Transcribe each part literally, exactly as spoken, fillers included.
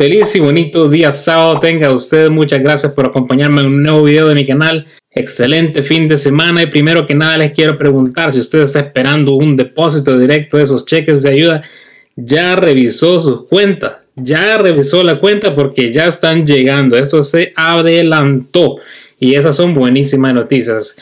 Feliz y bonito día sábado tenga usted. Muchas gracias por acompañarme en un nuevo video de mi canal. Excelente fin de semana. Y primero que nada les quiero preguntar si usted está esperando un depósito directo de esos cheques de ayuda. Ya revisó sus cuentas. Ya revisó la cuenta porque ya están llegando. Esto se adelantó. Y esas son buenísimas noticias.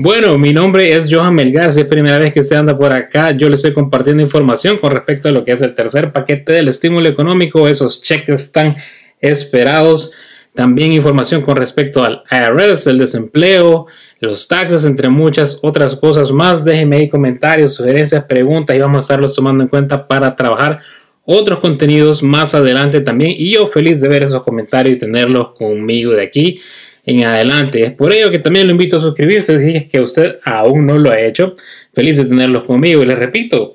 Bueno, mi nombre es Johan Melgar. Si es primera vez que usted anda por acá, yo le estoy compartiendo información con respecto a lo que es el tercer paquete del estímulo económico, esos cheques tan esperados. También información con respecto al I R S, el desempleo, los taxes, entre muchas otras cosas más. Déjenme ahí comentarios, sugerencias, preguntas y vamos a estarlos tomando en cuenta para trabajar otros contenidos más adelante también. Y yo feliz de ver esos comentarios y tenerlos conmigo de aquí en adelante. Es por ello que también lo invito a suscribirse si es que usted aún no lo ha hecho. Feliz de tenerlos conmigo. Y les repito,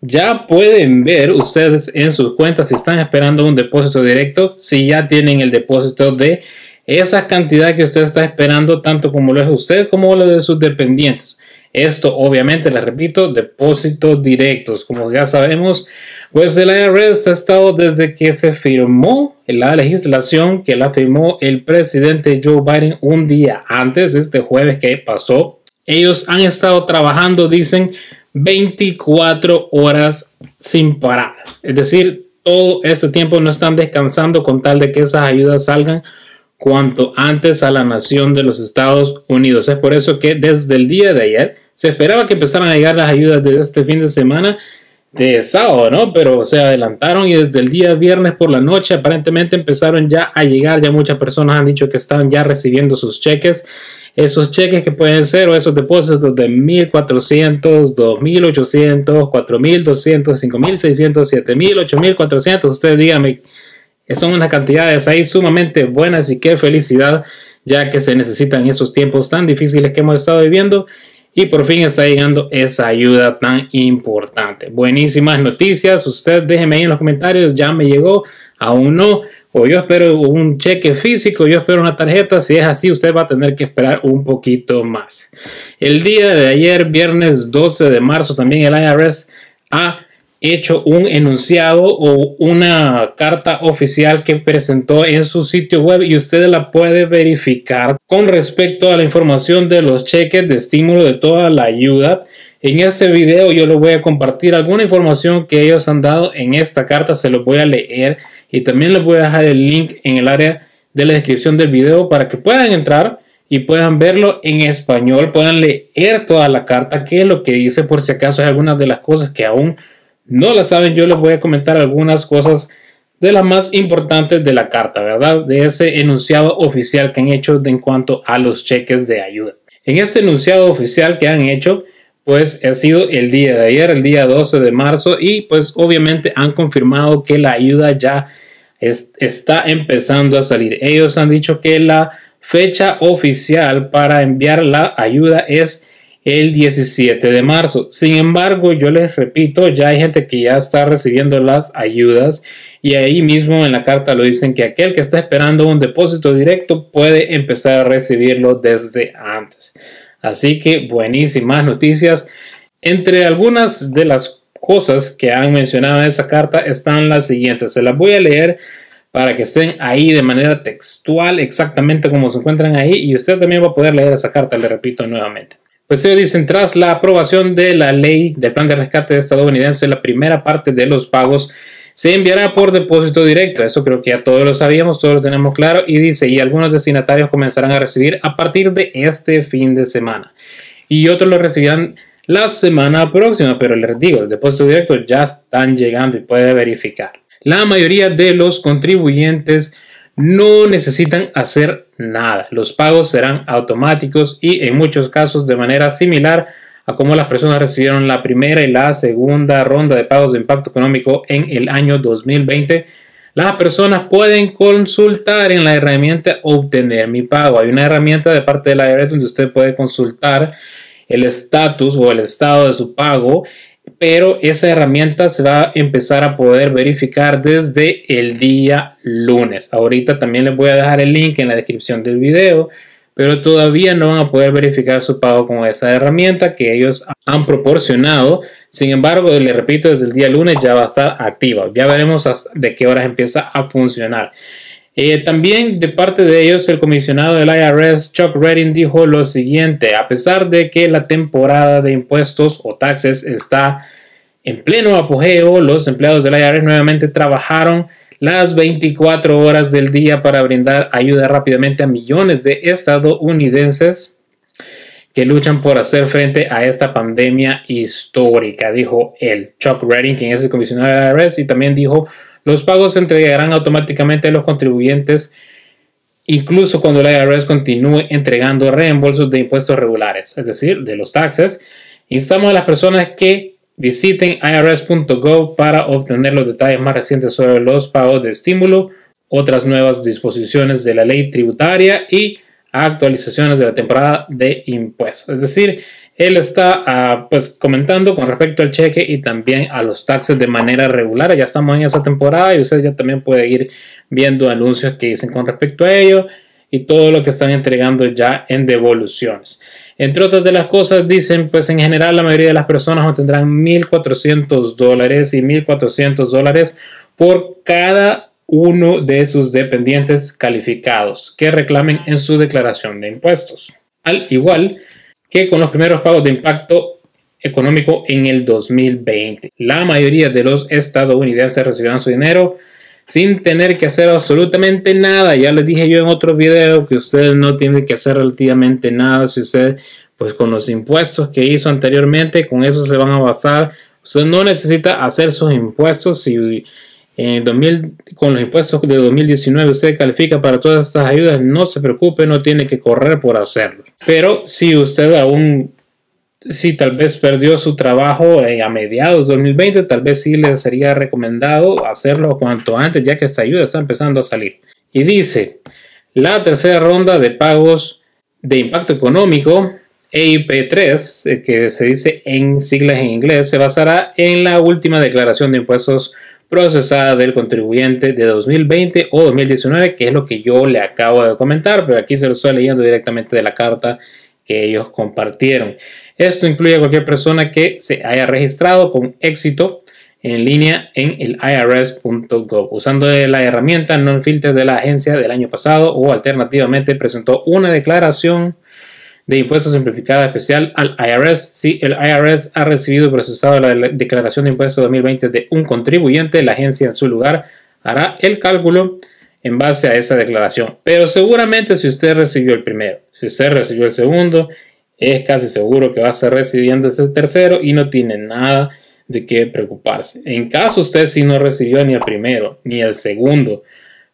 ya pueden ver ustedes en sus cuentas si están esperando un depósito directo, si ya tienen el depósito de esa cantidad que usted está esperando, tanto como lo es usted como lo de sus dependientes. Esto obviamente, les repito, depósitos directos. Como ya sabemos, pues el I R S ha estado desde que se firmó la legislación que la firmó el presidente Joe Biden un día antes, este jueves que pasó. Ellos han estado trabajando, dicen, veinticuatro horas sin parar. Es decir, todo este tiempo no están descansando con tal de que esas ayudas salgan cuanto antes a la nación de los Estados Unidos. Es por eso que desde el día de ayer se esperaba que empezaran a llegar las ayudas de este fin de semana, de sábado, ¿no? Pero se adelantaron y desde el día viernes por la noche aparentemente empezaron ya a llegar. Ya muchas personas han dicho que están ya recibiendo sus cheques. Esos cheques que pueden ser o esos depósitos de mil cuatrocientos, dos mil ochocientos, cuatro mil doscientos, cinco mil seiscientos, siete mil, ocho mil cuatrocientos. Usted dígame. Son unas cantidades ahí sumamente buenas y qué felicidad, ya que se necesitan estos tiempos tan difíciles que hemos estado viviendo y por fin está llegando esa ayuda tan importante. Buenísimas noticias. Usted déjeme ahí en los comentarios, ya me llegó, aún no, o yo espero un cheque físico, yo espero una tarjeta. Si es así, usted va a tener que esperar un poquito más. El día de ayer, viernes doce de marzo, también el I R S ha hecho un enunciado o una carta oficial que presentó en su sitio web y usted la puede verificar con respecto a la información de los cheques de estímulo de toda la ayuda. En este video yo les voy a compartir alguna información que ellos han dado en esta carta, se los voy a leer y también les voy a dejar el link en el área de la descripción del video para que puedan entrar y puedan verlo en español, puedan leer toda la carta, qué es lo que dice, por si acaso hay algunas de las cosas que aún no la saben. Yo les voy a comentar algunas cosas de las más importantes de la carta, ¿verdad? De ese enunciado oficial que han hecho de, en cuanto a los cheques de ayuda. En este enunciado oficial que han hecho, pues ha sido el día de ayer, el día doce de marzo, y pues obviamente han confirmado que la ayuda ya es, está empezando a salir. Ellos han dicho que la fecha oficial para enviar la ayuda es el diecisiete de marzo. Sin embargo, yo les repito, ya hay gente que ya está recibiendo las ayudas y ahí mismo en la carta lo dicen que aquel que está esperando un depósito directo puede empezar a recibirlo desde antes. Así que buenísimas noticias. Entre algunas de las cosas que han mencionado en esa carta están las siguientes. Se las voy a leer para que estén ahí de manera textual, exactamente como se encuentran ahí, y usted también va a poder leer esa carta, le repito nuevamente. Pues ellos dicen, tras la aprobación de la ley del plan de rescate estadounidense, la primera parte de los pagos se enviará por depósito directo. Eso creo que ya todos lo sabíamos, todos lo tenemos claro. Y dice, y algunos destinatarios comenzarán a recibir a partir de este fin de semana. Y otros lo recibirán la semana próxima. Pero les digo, el depósito directo ya están llegando y puede verificar. La mayoría de los contribuyentes no necesitan hacer nada. Los pagos serán automáticos y en muchos casos de manera similar a como las personas recibieron la primera y la segunda ronda de pagos de impacto económico en el año dos mil veinte. Las personas pueden consultar en la herramienta Obtener mi pago. Hay una herramienta de parte de la I R S donde usted puede consultar el estatus o el estado de su pago, pero esa herramienta se va a empezar a poder verificar desde el día lunes. Ahorita también les voy a dejar el link en la descripción del video, pero todavía no van a poder verificar su pago con esa herramienta que ellos han proporcionado. Sin embargo, le repito, desde el día lunes ya va a estar activa. Ya veremos hasta de qué horas empieza a funcionar. Eh, también de parte de ellos, el comisionado del I R S, Chuck Redding, dijo lo siguiente: a pesar de que la temporada de impuestos o taxes está en pleno apogeo, los empleados del I R S nuevamente trabajaron las veinticuatro horas del día para brindar ayuda rápidamente a millones de estadounidenses que luchan por hacer frente a esta pandemia histórica, dijo él. Chuck Redding, quien es el comisionado del I R S, y también dijo: los pagos se entregarán automáticamente a los contribuyentes, incluso cuando el I R S continúe entregando reembolsos de impuestos regulares, es decir, de los taxes. Instamos a las personas que visiten I R S punto gov para obtener los detalles más recientes sobre los pagos de estímulo, otras nuevas disposiciones de la ley tributaria y actualizaciones de la temporada de impuestos. Es decir, él está uh, pues comentando con respecto al cheque y también a los taxes de manera regular. Ya estamos en esa temporada y ustedes ya también pueden ir viendo anuncios que dicen con respecto a ello y todo lo que están entregando ya en devoluciones. Entre otras de las cosas dicen, pues en general la mayoría de las personas obtendrán mil cuatrocientos dólares y mil cuatrocientos dólares por cada uno de sus dependientes calificados que reclamen en su declaración de impuestos, al igual que con los primeros pagos de impacto económico en el dos mil veinte. La mayoría de los estadounidenses recibirán su dinero sin tener que hacer absolutamente nada. Ya les dije yo en otro video que ustedes no tienen que hacer relativamente nada. Si ustedes, pues con los impuestos que hizo anteriormente, con eso se van a basar. Usted no necesita hacer sus impuestos. Si En dos mil, con los impuestos de dos mil diecinueve usted califica para todas estas ayudas, no se preocupe, no tiene que correr por hacerlo. Pero si usted aún, si tal vez perdió su trabajo eh, a mediados de dos mil veinte, tal vez sí le sería recomendado hacerlo cuanto antes, ya que esta ayuda está empezando a salir. Y dice, la tercera ronda de pagos de impacto económico, E I P tres, que se dice en siglas en inglés, se basará en la última declaración de impuestos procesada del contribuyente de dos mil veinte o dos mil diecinueve, que es lo que yo le acabo de comentar, pero aquí se lo estoy leyendo directamente de la carta que ellos compartieron. Esto incluye a cualquier persona que se haya registrado con éxito en línea en el I R S punto gov usando la herramienta non-filter de la agencia del año pasado, o alternativamente presentó una declaración de impuestos simplificada especial al I R S. Si el I R S ha recibido y procesado la declaración de impuestos dos mil veinte de un contribuyente, la agencia en su lugar hará el cálculo en base a esa declaración. Pero seguramente si usted recibió el primero, si usted recibió el segundo, es casi seguro que va a estar recibiendo ese tercero y no tiene nada de qué preocuparse. En caso usted si no recibió ni el primero ni el segundo,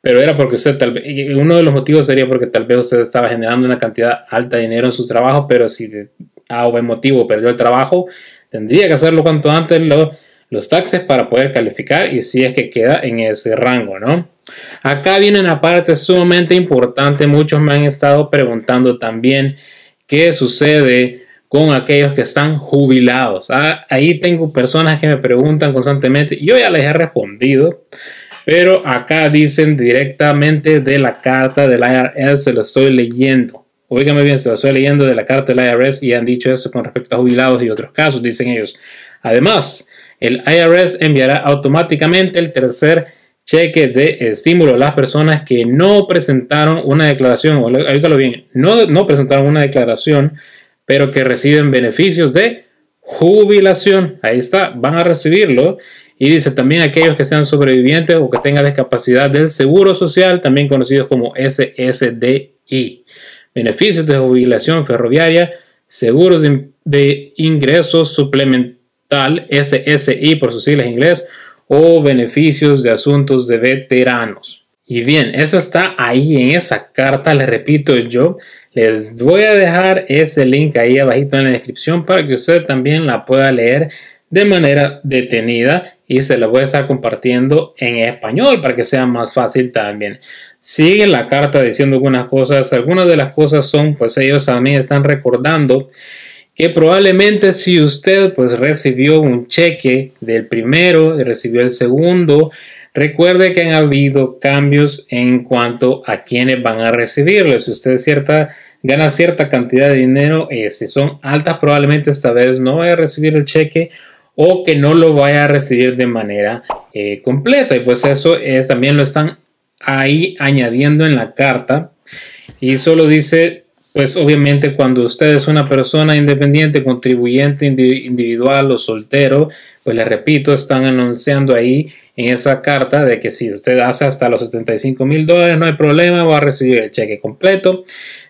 pero era porque usted tal vez, uno de los motivos sería porque tal vez usted estaba generando una cantidad alta de dinero en su trabajo, pero si de A o B motivo perdió el trabajo, tendría que hacerlo cuanto antes lo, los taxes para poder calificar, y si es que queda en ese rango, ¿no? Acá viene una parte sumamente importante. Muchos me han estado preguntando también qué sucede con aquellos que están jubilados. Ah, ahí tengo personas que me preguntan constantemente, yo ya les he respondido. Pero acá dicen directamente de la carta del I R S, se lo estoy leyendo. Óigame bien, se lo estoy leyendo de la carta del I R S y han dicho esto con respecto a jubilados y otros casos, dicen ellos. Además, el I R S enviará automáticamente el tercer cheque de estímulo a las personas que no presentaron una declaración, o óigalo bien, no, no presentaron una declaración, pero que reciben beneficios de jubilación. Ahí está, van a recibirlo. Y dice también aquellos que sean sobrevivientes o que tengan discapacidad del seguro social, también conocidos como S S D I. Beneficios de jubilación ferroviaria, seguros de, de ingresos suplemental, S S I por sus siglas en inglés, o beneficios de asuntos de veteranos. Y bien, eso está ahí en esa carta, les repito yo. Les voy a dejar ese link ahí abajito en la descripción para que usted también la pueda leer de manera detenida, y se la voy a estar compartiendo en español para que sea más fácil también. Sigue la carta diciendo algunas cosas. Algunas de las cosas son, pues ellos también están recordando que probablemente si usted pues recibió un cheque del primero, recibió el segundo, recuerde que han habido cambios en cuanto a quienes van a recibirlo. Si usted cierta, gana cierta cantidad de dinero, eh, si son altas, probablemente esta vez no vaya a recibir el cheque. o que no lo vaya a recibir de manera eh, completa. Y pues eso es, también lo están ahí añadiendo en la carta. Y solo dice, pues obviamente cuando usted es una persona independiente, contribuyente individual o soltero, pues les repito, están anunciando ahí en esa carta de que si usted hace hasta los setenta y cinco mil dólares, no hay problema, va a recibir el cheque completo.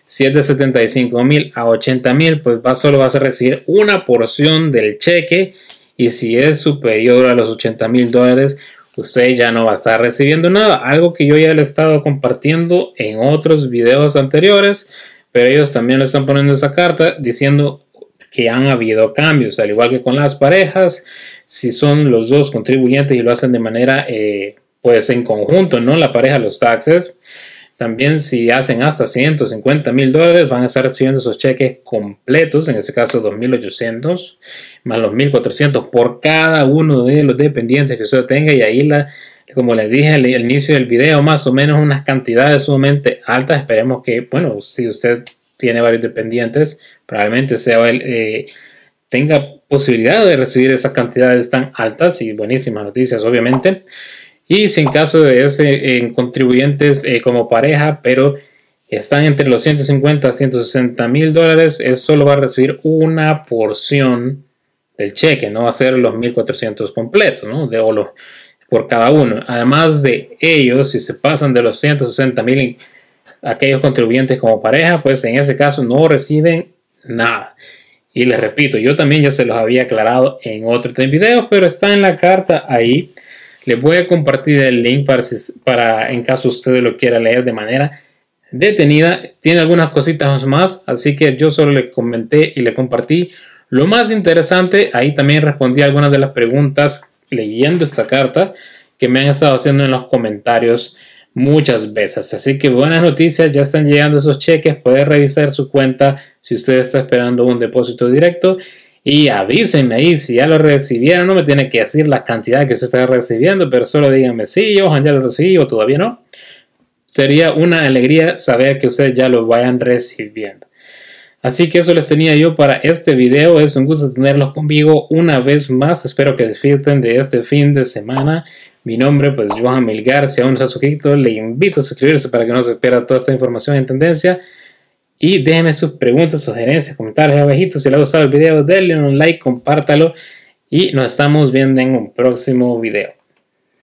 Si es de setenta y cinco mil a ochenta mil, pues va, solo vas a recibir una porción del cheque. Y si es superior a los ochenta mil dólares, usted ya no va a estar recibiendo nada. Algo que yo ya le he estado compartiendo en otros videos anteriores. Pero ellos también le están poniendo esa carta diciendo que han habido cambios. Al igual que con las parejas, si son los dos contribuyentes y lo hacen de manera eh, pues en conjunto, ¿no? La pareja, los taxes. También si hacen hasta ciento cincuenta mil dólares van a estar recibiendo esos cheques completos, en este caso dos mil ochocientos más los mil cuatrocientos por cada uno de los dependientes que usted tenga. Y ahí, la, como les dije al inicio del video, más o menos unas cantidades sumamente altas. Esperemos que, bueno, si usted tiene varios dependientes, probablemente sea el, eh, tenga posibilidad de recibir esas cantidades tan altas, y buenísimas noticias, obviamente. Y si en caso de ese, en contribuyentes eh, como pareja, pero están entre los ciento cincuenta a ciento sesenta mil dólares, es solo va a recibir una porción del cheque, no va a ser los mil cuatrocientos completos, ¿no? De oro por cada uno. Además de ellos, si se pasan de los ciento sesenta mil aquellos contribuyentes como pareja, pues en ese caso no reciben nada. Y les repito, yo también ya se los había aclarado en otros tres videos, pero está en la carta ahí. Les voy a compartir el link para, para en caso ustedes lo quieran leer de manera detenida. Tiene algunas cositas más, así que yo solo le comenté y le compartí lo más interesante. Ahí también respondí algunas de las preguntas leyendo esta carta que me han estado haciendo en los comentarios muchas veces. Así que buenas noticias, ya están llegando esos cheques. Pueden revisar su cuenta si usted está esperando un depósito directo. Y avísenme ahí si ya lo recibieron. No me tiene que decir la cantidad que se está recibiendo, pero solo díganme sí, Johan, ya lo recibí o todavía no. Sería una alegría saber que ustedes ya lo vayan recibiendo. Así que eso les tenía yo para este video. Es un gusto tenerlos conmigo una vez más. Espero que disfruten de este fin de semana. Mi nombre, pues, Johan Melgar. Si aún no se ha suscrito, le invito a suscribirse para que no se pierda toda esta información en tendencia. Y déjenme sus preguntas, sugerencias, comentarios abajito. Si les ha gustado el video, denle un like, compártalo. Y nos estamos viendo en un próximo video.